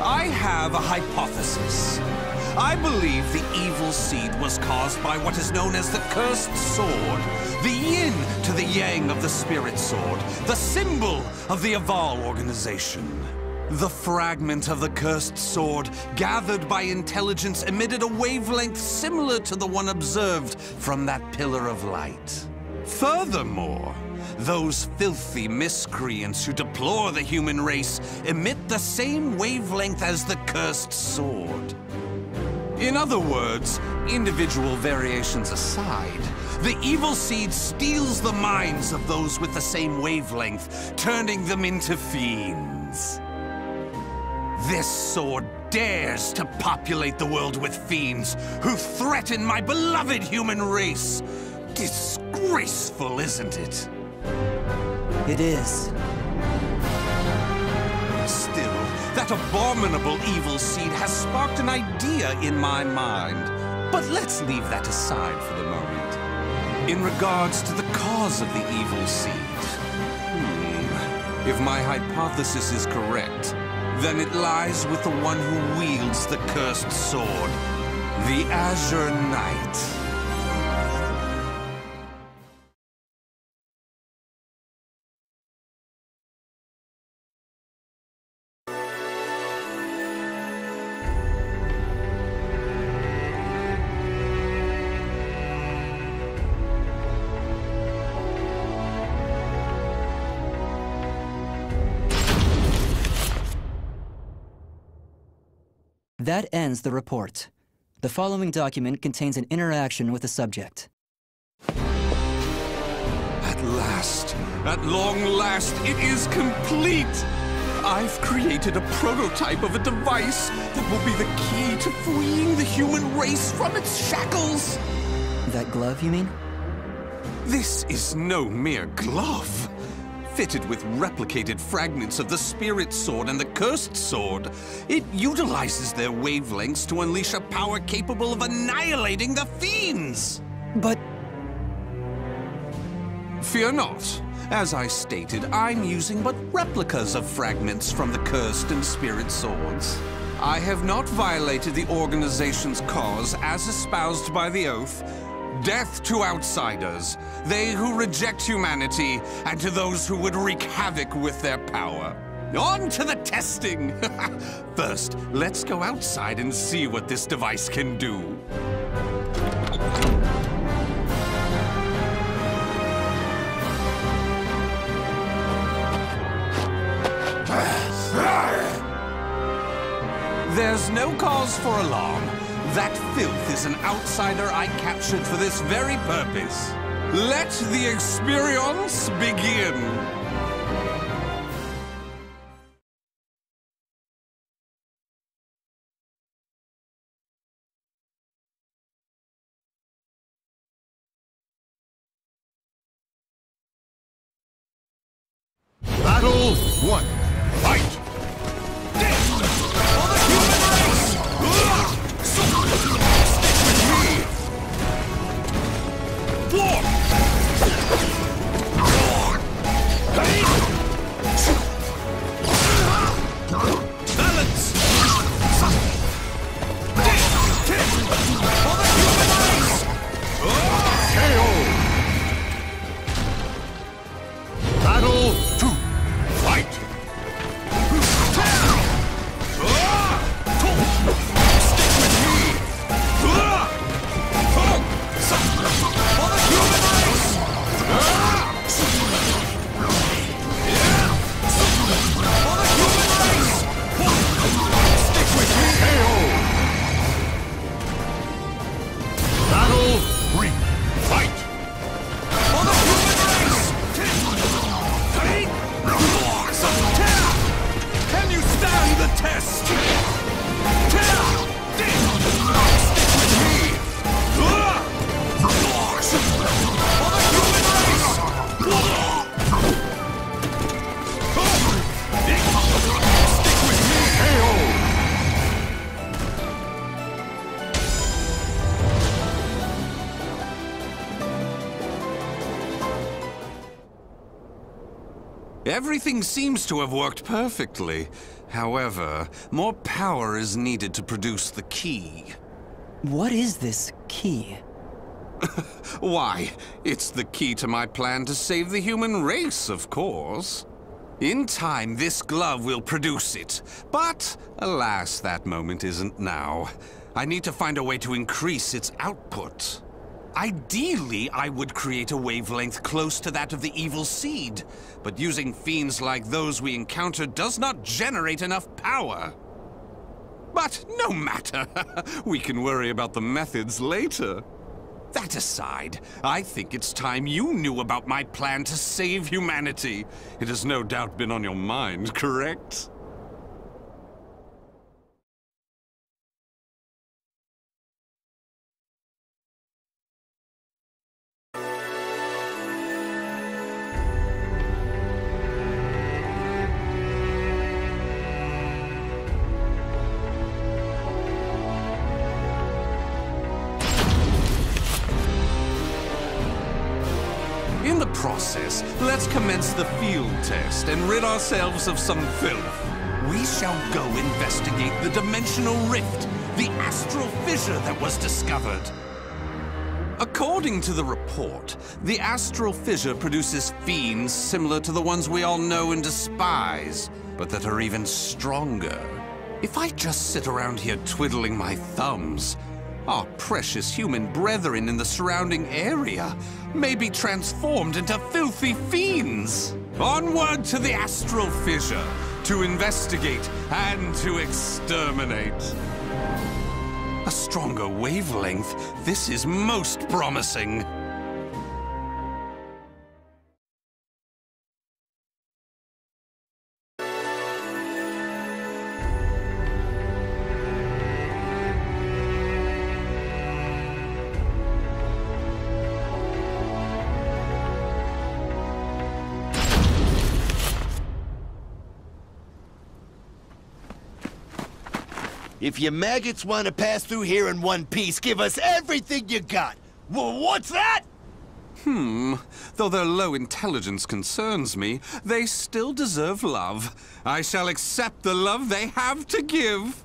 I have a hypothesis. I believe the evil seed was caused by what is known as the Cursed Sword, the yin to the yang of the Spirit Sword, the symbol of the Aval organization. The fragment of the Cursed Sword, gathered by intelligence, emitted a wavelength similar to the one observed from that pillar of light. Furthermore, those filthy miscreants who deplore the human race emit the same wavelength as the Cursed Sword. In other words, individual variations aside, the evil seed steals the minds of those with the same wavelength, turning them into fiends. This sword dares to populate the world with fiends who threaten my beloved human race. Disgraceful, isn't it? It is. Still, that abominable evil seed has sparked an idea in my mind. But let's leave that aside for the moment. In regards to the cause of the evil seed, if my hypothesis is correct, then it lies with the one who wields the Cursed Sword, the Azure Knight. That ends the report. The following document contains an interaction with the subject. At long last, it is complete! I've created a prototype of a device that will be the key to freeing the human race from its shackles! That glove, you mean? This is no mere glove. Fitted with replicated fragments of the Spirit Sword and the Cursed Sword, it utilizes their wavelengths to unleash a power capable of annihilating the fiends! But... Fear not. As I stated, I'm using but replicas of fragments from the Cursed and Spirit Swords. I have not violated the organization's cause as espoused by the Oath. Death to outsiders, they who reject humanity, and to those who would wreak havoc with their power. On to the testing! First, let's go outside and see what this device can do. There's no cause for alarm. That filth is an outsider I captured for this very purpose. Let the experience begin! Battle 1. Fight! Everything seems to have worked perfectly, However, more power is needed to produce the key. What is this key? Why, it's the key to my plan to save the human race, of course. In time, this glove will produce it. But, alas, that moment isn't now. I need to find a way to increase its output. Ideally, I would create a wavelength close to that of the evil seed, but using fiends like those we encounter does not generate enough power. But no matter, we can worry about the methods later. That aside, I think it's time you knew about my plan to save humanity. It has no doubt been on your mind, correct? Process. Let's commence the field test and rid ourselves of some filth. We shall go investigate the dimensional rift, the astral fissure that was discovered. According to the report, the astral fissure produces fiends similar to the ones we all know and despise, but that are even stronger. If I just sit around here twiddling my thumbs, our precious human brethren in the surrounding area may be transformed into filthy fiends. Onward to the astral fissure, to investigate and to exterminate. A stronger wavelength, this is most promising. If you maggots want to pass through here in one piece, give us everything you got! What's that?! Though their low intelligence concerns me, they still deserve love. I shall accept the love they have to give!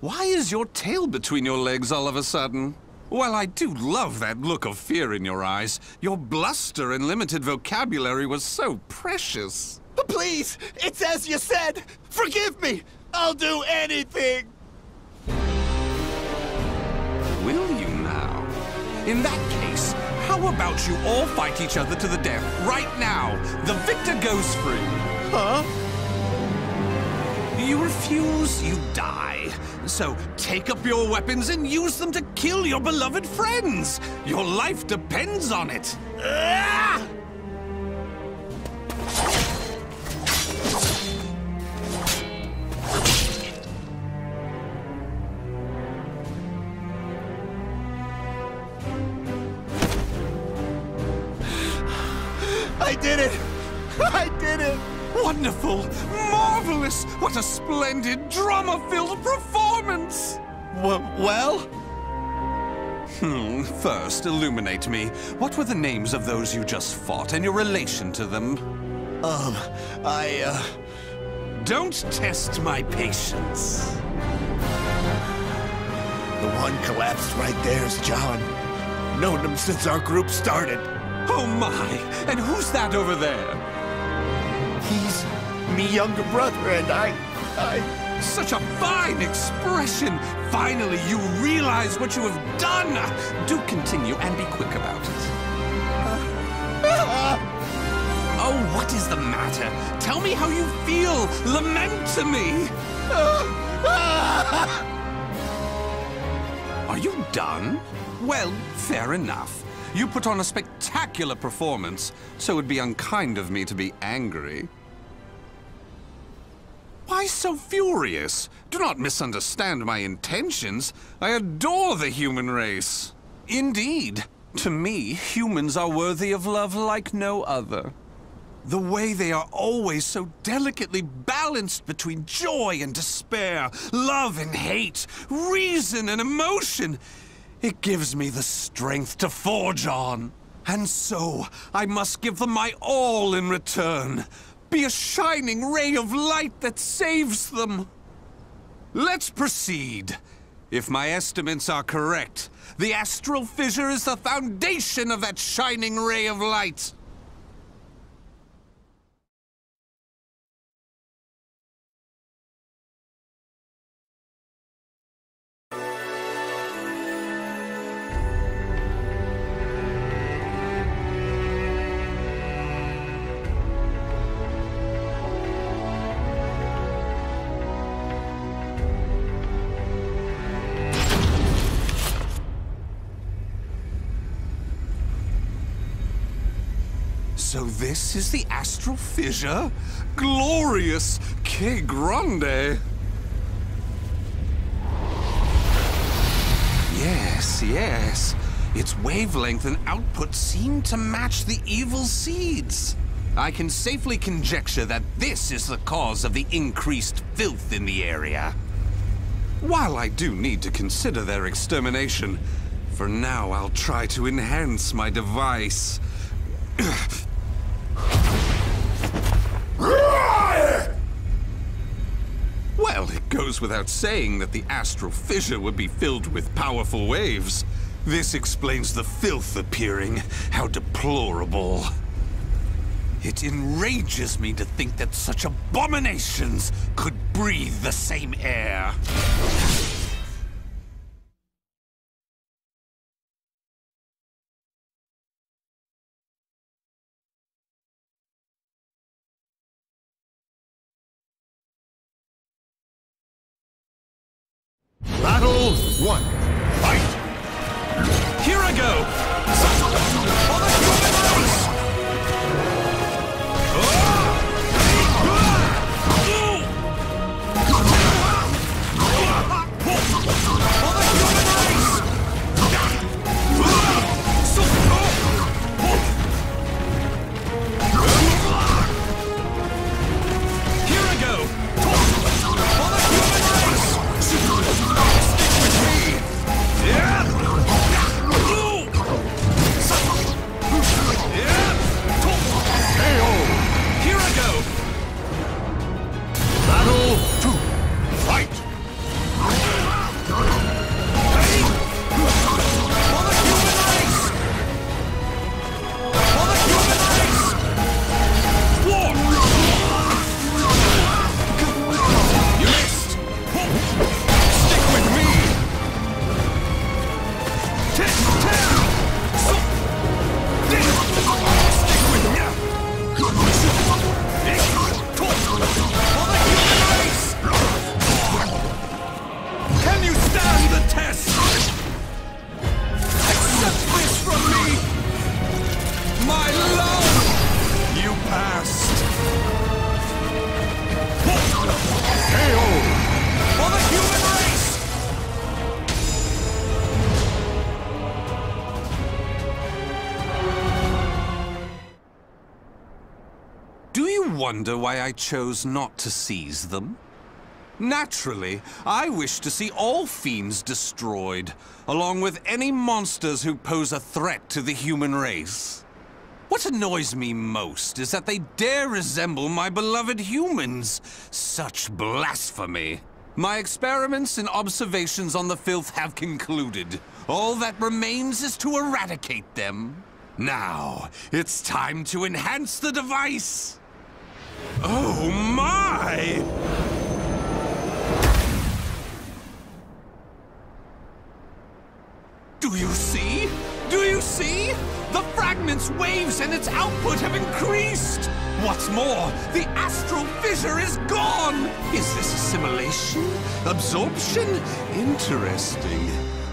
Why is your tail between your legs all of a sudden? While I do love that look of fear in your eyes, your bluster and limited vocabulary was so precious. But please, it's as you said. Forgive me. I'll do anything. Will you now? In that case, how about you all fight each other to the death right now? The victor goes free. Huh? You refuse, you die. So take up your weapons and use them to kill your beloved friends. Your life depends on it. Ah! I did it! I did it! Wonderful! Marvelous! What a splendid, drama-filled performance! Well? First, illuminate me. What were the names of those you just fought and your relation to them? Don't test my patience. The one collapsed right there's John. Known him since our group started. Oh my! And who's that over there? He's me younger brother, and I... Such a fine expression! Finally, you realize what you have done! Do continue, and be quick about it. Oh, what is the matter? Tell me how you feel! Lament to me! Are you done? Well, fair enough. You put on a spectacular performance, so it would be unkind of me to be angry. Why so furious? Do not misunderstand my intentions. I adore the human race. Indeed, to me, humans are worthy of love like no other. The way they are always so delicately balanced between joy and despair, love and hate, reason and emotion. It gives me the strength to forge on. And so, I must give them my all in return. Be a shining ray of light that saves them. Let's proceed. If my estimates are correct, the astral fissure is the foundation of that shining ray of light. So this is the astral fissure? Glorious! Que grande! Yes. Its wavelength and output seem to match the evil seeds. I can safely conjecture that this is the cause of the increased filth in the area. While I do need to consider their extermination, for now I'll try to enhance my device. Well, it goes without saying that the astral fissure would be filled with powerful waves. This explains the filth appearing. How deplorable. It enrages me to think that such abominations could breathe the same air. One, fight! Here I go! For the human race! For the human race! Here I go! For the human race! Stick with me! Yeah! wonder why I chose not to seize them? Naturally, I wish to see all fiends destroyed, along with any monsters who pose a threat to the human race. What annoys me most is that they dare resemble my beloved humans. Such blasphemy. My experiments and observations on the filth have concluded. All that remains is to eradicate them. Now, it's time to enhance the device! Oh my! Do you see? Do you see? The fragment's waves and its output have increased! What's more, the astral fissure is gone! Is this assimilation? Absorption? Interesting.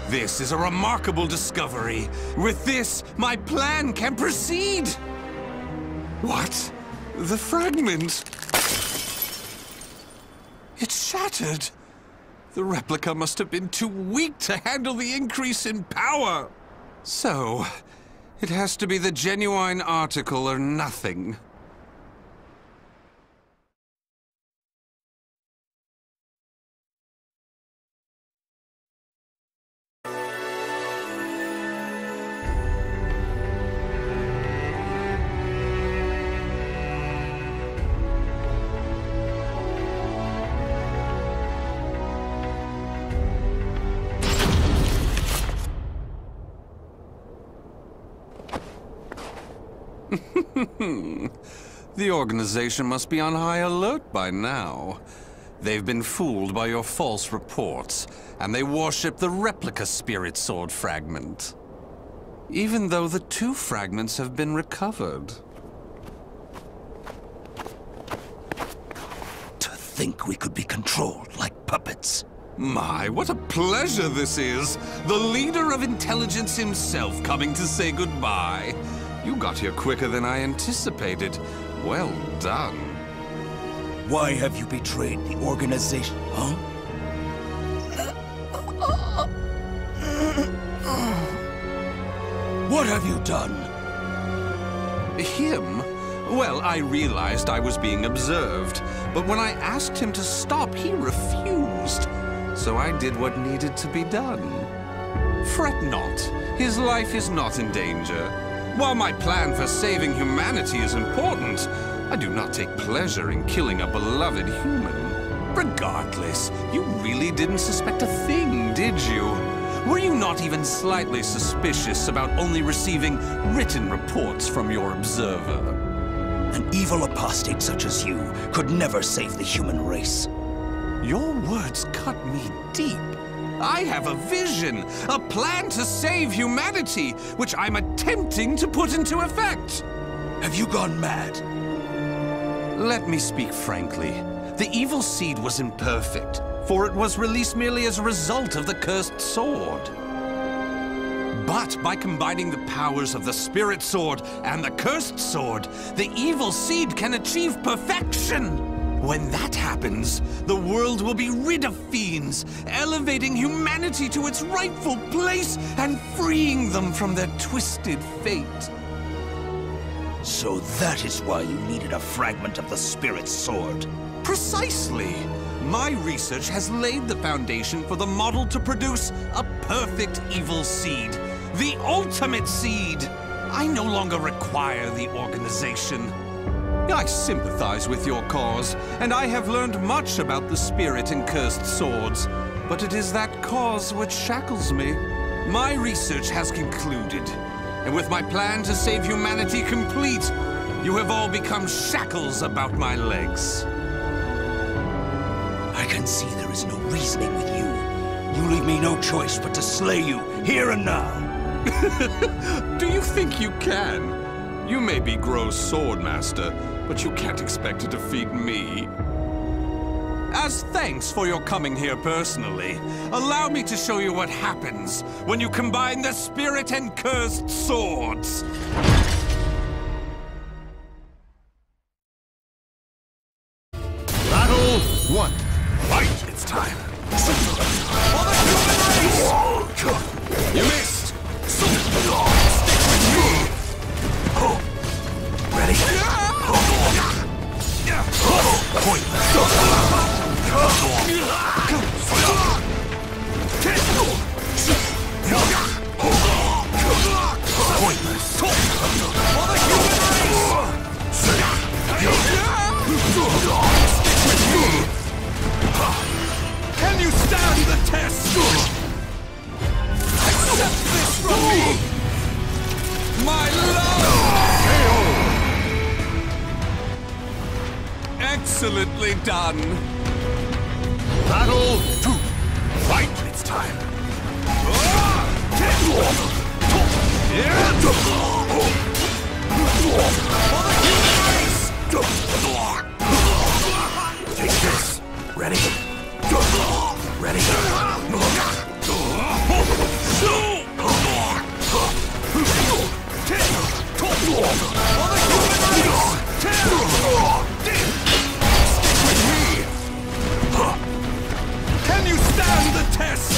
This is a remarkable discovery. With this, my plan can proceed! What? The fragment? It's shattered! The replica must have been too weak to handle the increase in power. So, it has to be the genuine article or nothing. The organization must be on high alert by now. They've been fooled by your false reports, and they worship the replica Spirit Sword fragment. Even though the two fragments have been recovered. To think we could be controlled like puppets. My, what a pleasure this is! The leader of intelligence himself coming to say goodbye. You got here quicker than I anticipated. Well done. Why have you betrayed the organization, huh? What have you done? Him? Well, I realized I was being observed. But when I asked him to stop, he refused. So I did what needed to be done. Fret not. His life is not in danger. While my plan for saving humanity is important, I do not take pleasure in killing a beloved human. Regardless, you really didn't suspect a thing, did you? Were you not even slightly suspicious about only receiving written reports from your observer? An evil apostate such as you could never save the human race. Your words cut me deep. I have a vision, a plan to save humanity, which I'm attempting to put into effect. Have you gone mad? Let me speak frankly. The evil seed was imperfect, for it was released merely as a result of the Cursed Sword. But by combining the powers of the Spirit Sword and the Cursed Sword, the evil seed can achieve perfection. When that happens, the world will be rid of fiends, elevating humanity to its rightful place and freeing them from their twisted fate. So that is why you needed a fragment of the Spirit Sword. Precisely. My research has laid the foundation for the model to produce a perfect evil seed, the ultimate seed. I no longer require the organization. I sympathize with your cause, and I have learned much about the Spirit and Cursed Swords, but it is that cause which shackles me. My research has concluded, and with my plan to save humanity complete, you have all become shackles about my legs. I can see there is no reasoning with you. You leave me no choice but to slay you, here and now. Do you think you can? You may be gross, Swordmaster, but you can't expect to defeat me. As thanks for your coming here personally, allow me to show you what happens when you combine the Spirit and Cursed Swords. Battle one. Fight! It's time. For the human race! You missed! Stick with me! Ready? Excellently done. Battle to fight. It's time. Take this. Ready? Ready? Can you stand the test?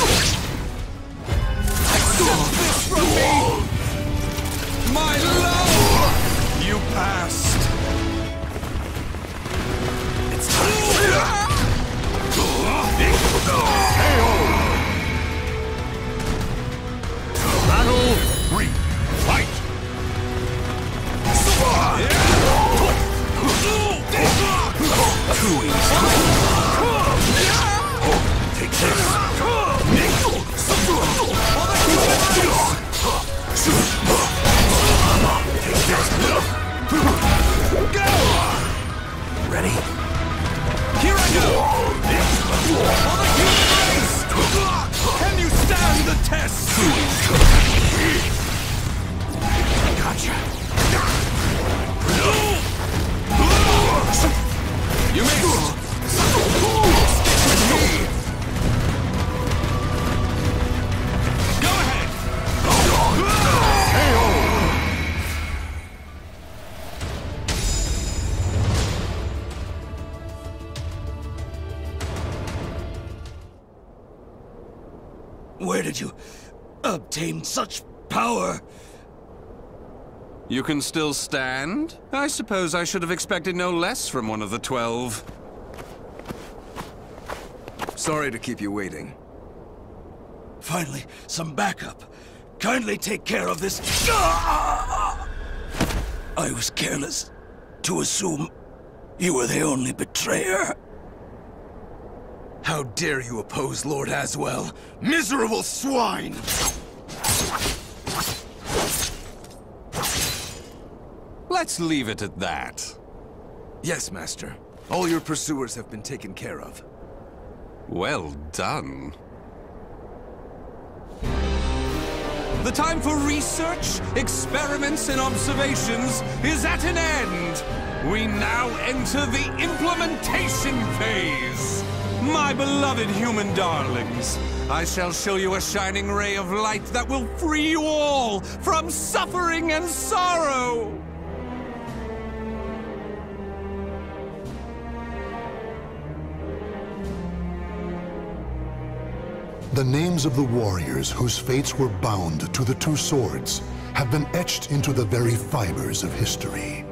Accept this from me! My love! You passed! It's time! KO! Battle! Three! Fight! Too easy! Take this! Take this! Ready? Here I go! On the human race! Can you stand the test? Gotcha! You missed! Stick with me! Go ahead! KO! Where did you obtain such power? You can still stand? I suppose I should have expected no less from one of the 12. Sorry to keep you waiting. Finally, some backup. Kindly take care of this. I was careless to assume you were the only betrayer. How dare you oppose Lord Aswell? Miserable swine! Let's leave it at that. Yes, Master. All your pursuers have been taken care of. Well done. The time for research, experiments, and observations is at an end. We now enter the implementation phase. My beloved human darlings, I shall show you a shining ray of light that will free you all from suffering and sorrow! The names of the warriors whose fates were bound to the two swords have been etched into the very fibers of history.